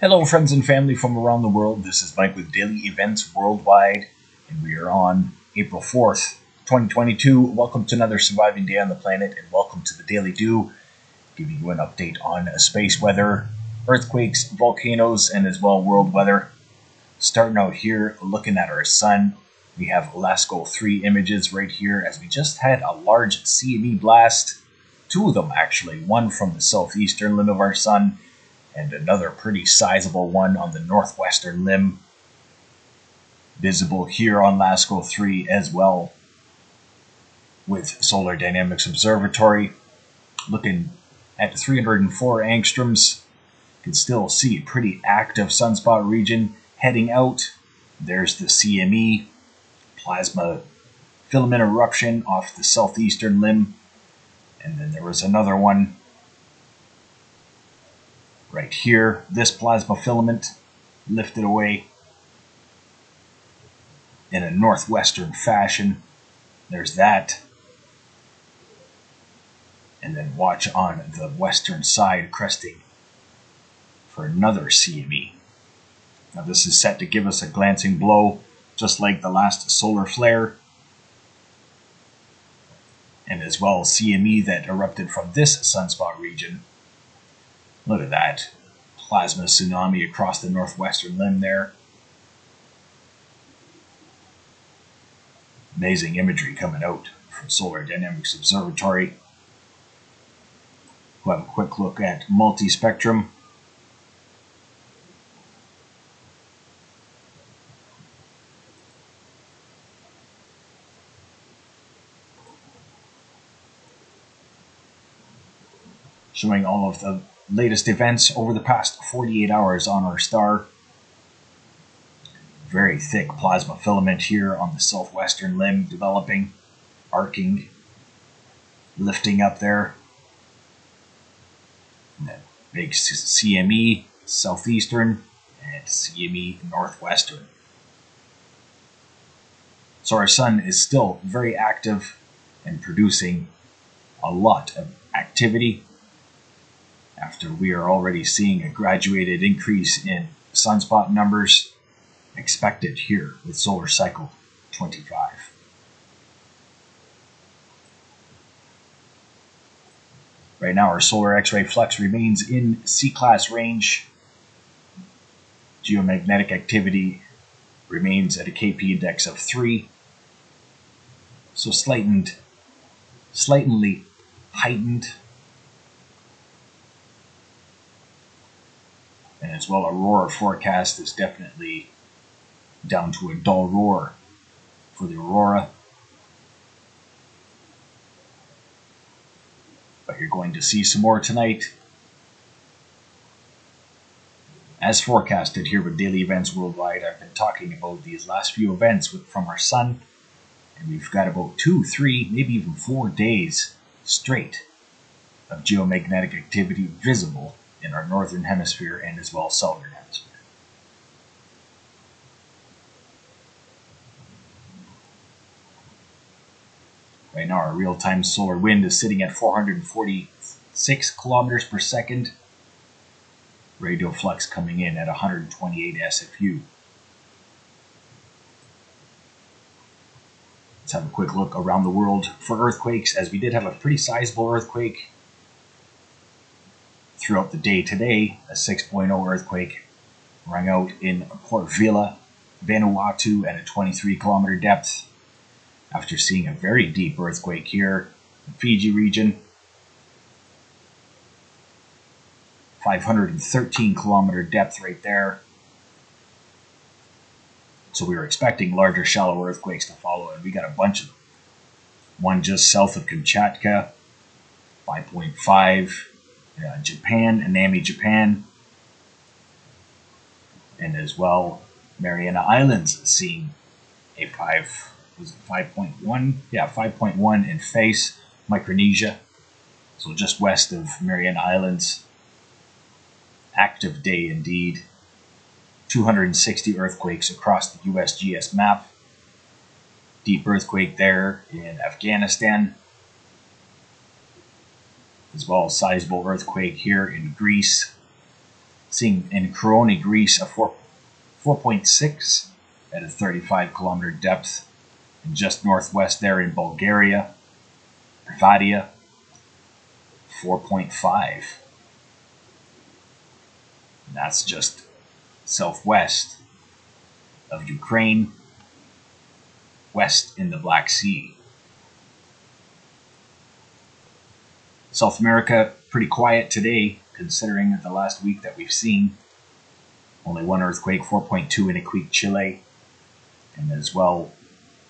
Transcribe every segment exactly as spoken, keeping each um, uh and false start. Hello friends and family from around the world, this is Mike with Daily Events Worldwide, and we are on April fourth, twenty twenty-two. Welcome to another surviving day on the planet, and welcome to the Daily Do, giving you an update on space weather, earthquakes, volcanoes, and as well world weather. Starting out here, looking at our sun, we have LASCO three images right here, as we just had a large C M E blast, two of them actually, one from the southeastern limb of our sun, and another pretty sizable one on the northwestern limb, visible here on LASCO three as well, with Solar Dynamics Observatory looking at three hundred four angstroms. You can still see a pretty active sunspot region heading out. There's the C M E, plasma filament eruption off the southeastern limb, and then there was another one right here, this plasma filament lifted away in a northwestern fashion. There's that. And then watch on the western side cresting for another C M E. Now this is set to give us a glancing blow, just like the last solar flare. And as well, C M E that erupted from this sunspot region. Look at that plasma tsunami across the northwestern limb there. Amazing imagery coming out from Solar Dynamics Observatory. We'll have a quick look at multispectrum. Showing all of the latest events over the past forty-eight hours on our star. Very thick plasma filament here on the southwestern limb, developing, arcing, lifting up there. And then big C M E southeastern and C M E northwestern. So our sun is still very active and producing a lot of activity, after we are already seeing a graduated increase in sunspot numbers expected here with solar cycle twenty-five. Right now our solar X-ray flux remains in C-class range. Geomagnetic activity remains at a K P index of three, so slightened, slightly heightened. And as well, aurora forecast is definitely down to a dull roar for the aurora. But you're going to see some more tonight, as forecasted here with Daily Events Worldwide. I've been talking about these last few events with, from our sun, and we've got about two, three, maybe even four days straight of geomagnetic activity visible in our northern hemisphere and as well southern hemisphere. Right now our real-time solar wind is sitting at four hundred forty-six kilometers per second. Radio flux coming in at one hundred twenty-eight S F U. Let's have a quick look around the world for earthquakes, as we did have a pretty sizable earthquake throughout the day today. A six point oh earthquake rung out in Port Vila, Vanuatu, at a twenty-three kilometer depth, after seeing a very deep earthquake here in the Fiji region, five hundred thirteen kilometer depth right there. So we were expecting larger, shallow earthquakes to follow, and we got a bunch of them. One just south of Kamchatka, five point five. Uh, Japan, Enami, Japan, and as well Mariana Islands seeing a five, was it five point one? Yeah, five point one in Fais, Micronesia, so just west of Mariana Islands. Active day indeed. two hundred sixty earthquakes across the U S G S map. Deep earthquake there in Afghanistan. As well, a sizable earthquake here in Greece, seeing in Koroni, Greece, a four point six at a thirty-five kilometer depth, and just northwest there in Bulgaria, Arvadia, four point five. And that's just southwest of Ukraine, west in the Black Sea. South America, pretty quiet today, considering that the last week that we've seen. Only one earthquake, four point two in Iquique, Chile, and as well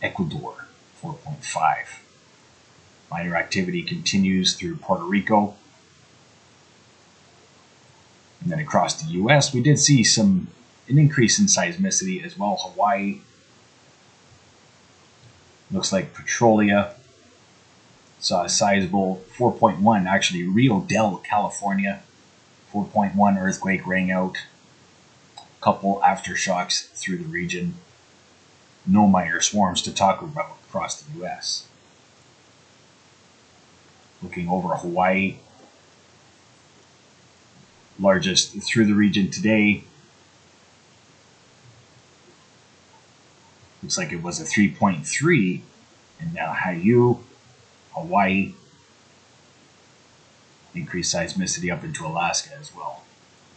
Ecuador, four point five. Minor activity continues through Puerto Rico. And then across the U S, we did see some an increase in seismicity as well. Hawaii, looks like Petrolia saw a sizable four point one. Actually, Rio Dell, California, four point one earthquake rang out. Couple aftershocks through the region. No minor swarms to talk about across the U S. Looking over Hawaii, largest through the region today. Looks like it was a three point three in Haiu, Hawaii. Increased seismicity up into Alaska as well.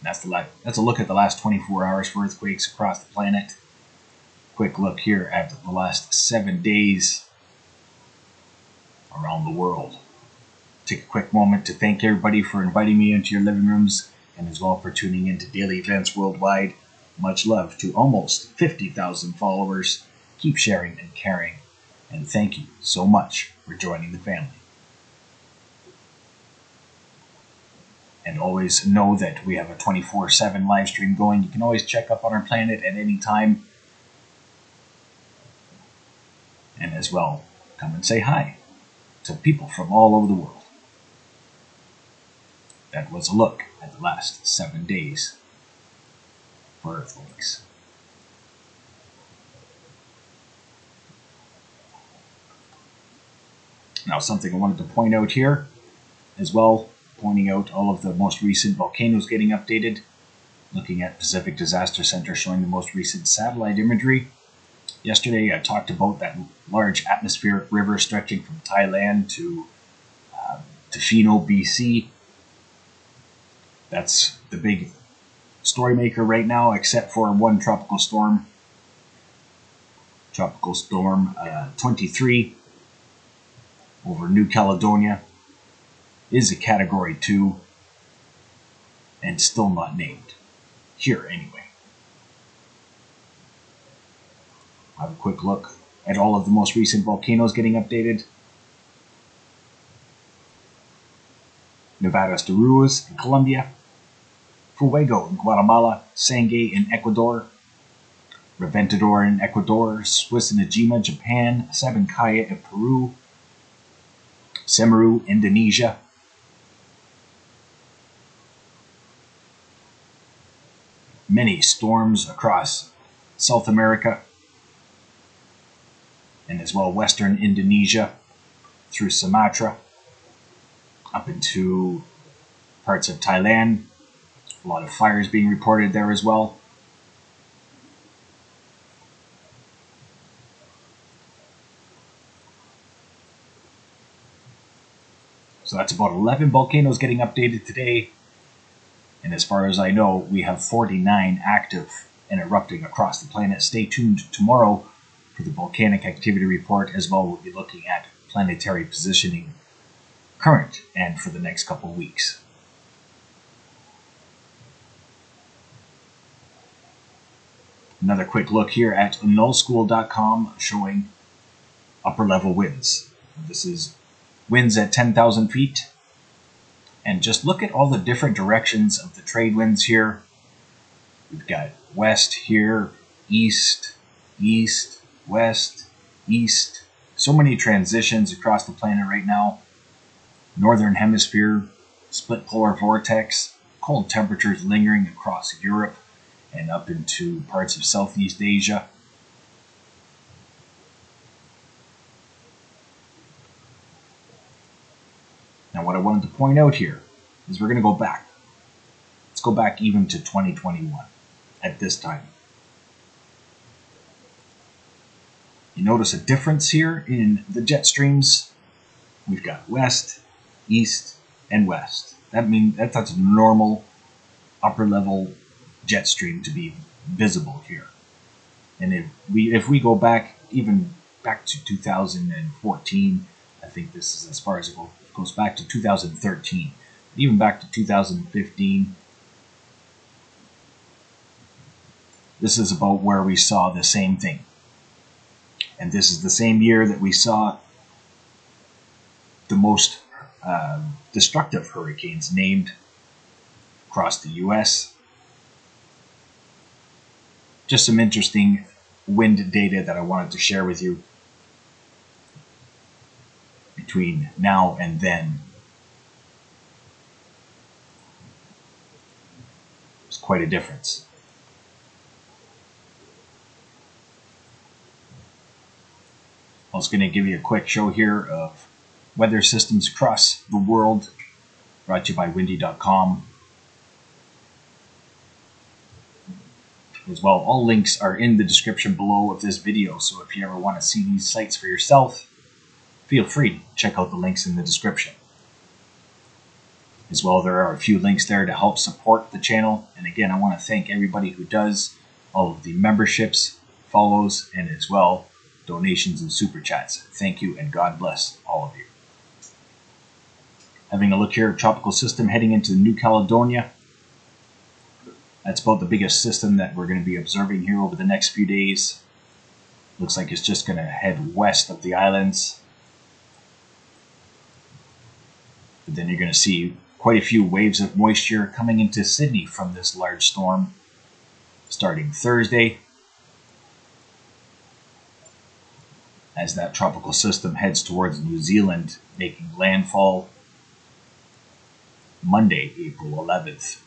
That's the that's a look at the last twenty-four hours for earthquakes across the planet. Quick look here at the last seven days around the world. Take a quick moment to thank everybody for inviting me into your living rooms and as well for tuning into Daily Events Worldwide. Much love to almost fifty thousand followers. Keep sharing and caring. And thank you so much for joining the family. And always know that we have a twenty-four seven live stream going. You can always check up on our planet at any time. And as well, come and say hi to people from all over the world. That was a look at the last seven days for earthquakes. Now, something I wanted to point out here as well, pointing out all of the most recent volcanoes getting updated, looking at Pacific Disaster Center showing the most recent satellite imagery. Yesterday I talked about that large atmospheric river stretching from Thailand to uh, Tofino, B C. That's the big story maker right now, except for one tropical storm, Tropical Storm uh, twenty-three over New Caledonia. Is a category two and still not named here anyway. Have a quick look at all of the most recent volcanoes getting updated. Nevadas de Ruiz in Colombia, Fuego in Guatemala, Sangay in Ecuador, Reventador in Ecuador, Suwanosejima, Japan, Sabancaya in Peru, Semeru, Indonesia. Many storms across South America and as well western Indonesia through Sumatra up into parts of Thailand. A lot of fires being reported there as well. So that's about eleven volcanoes getting updated today. And as far as I know, we have forty-nine active and erupting across the planet. Stay tuned tomorrow for the volcanic activity report. As well, we'll be looking at planetary positioning, current, and for the next couple weeks. Another quick look here at null school dot com showing upper level winds. This is winds at ten thousand feet. And just look at all the different directions of the trade winds here. We've got west here, east, east, west, east. So many transitions across the planet right now. Northern hemisphere, split polar vortex, cold temperatures lingering across Europe and up into parts of Southeast Asia. Now, what I wanted to point out here is we're going to go back Let's go back even to twenty twenty-one at this time. You notice a difference here in the jet streams. We've got west, east, and west. That means that that's a normal upper level jet stream to be visible here. And if we if we go back even back to two thousand fourteen, I think this is as far as it goes back to two thousand thirteen, even back to two thousand fifteen. This is about where we saw the same thing. And this is the same year that we saw the most uh, destructive hurricanes named across the U S. Just some interesting wind data that I wanted to share with you between now and then. It's quite a difference. I was going to give you a quick show here of weather systems across the world, brought to you by windy dot com. As well, all links are in the description below of this video, so if you ever want to see these sites for yourself, feel free to check out the links in the description. As well, there are a few links there to help support the channel, and again, I want to thank everybody who does, all of the memberships, follows, and as well, donations and super chats. Thank you and God bless all of you. Having a look here at tropical system heading into New Caledonia. That's about the biggest system that we're going to be observing here over the next few days. Looks like it's just going to head west of the islands. But then you're going to see quite a few waves of moisture coming into Sydney from this large storm starting Thursday, as that tropical system heads towards New Zealand, making landfall Monday, April eleventh.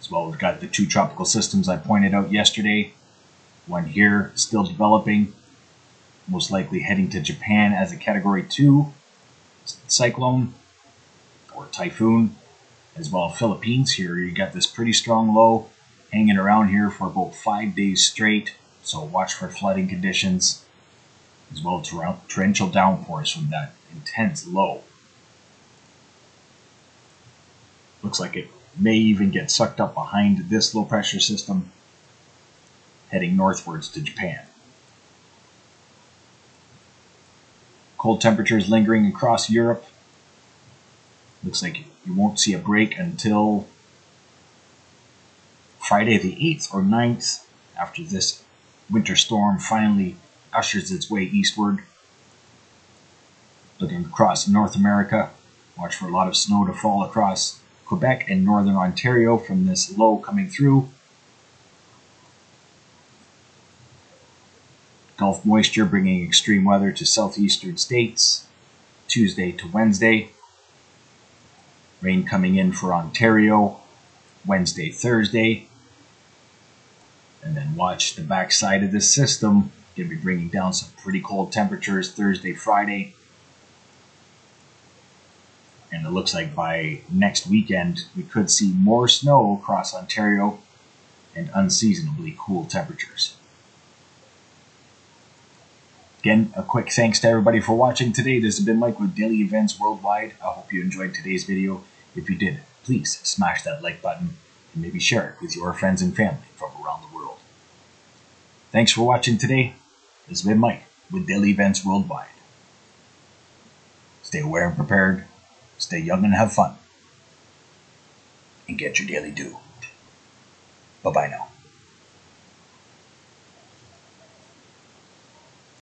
As well, we've got the two tropical systems I pointed out yesterday. One here, still developing, most likely heading to Japan as a Category two cyclone or typhoon. As well, Philippines here, you got this pretty strong low hanging around here for about five days straight, so watch for flooding conditions, as well as torrential downpours from that intense low. Looks like it may even get sucked up behind this low pressure system, heading northwards to Japan. Cold temperatures lingering across Europe. Looks like you won't see a break until Friday the eighth or ninth, after this winter storm finally ushers its way eastward. Looking across North America, watch for a lot of snow to fall across Quebec and northern Ontario from this low coming through. Gulf moisture bringing extreme weather to southeastern states, Tuesday to Wednesday. Rain coming in for Ontario, Wednesday, Thursday. And then watch the backside of this system. Going to be bringing down some pretty cold temperatures Thursday, Friday. And it looks like by next weekend, we could see more snow across Ontario and unseasonably cool temperatures. Again, a quick thanks to everybody for watching today. This has been Mike with Daily Events Worldwide. I hope you enjoyed today's video. If you did, please smash that like button and maybe share it with your friends and family from around the world. Thanks for watching today. This has been Mike with Daily Events Worldwide. Stay aware and prepared, stay young and have fun, and get your daily due. Bye-bye now.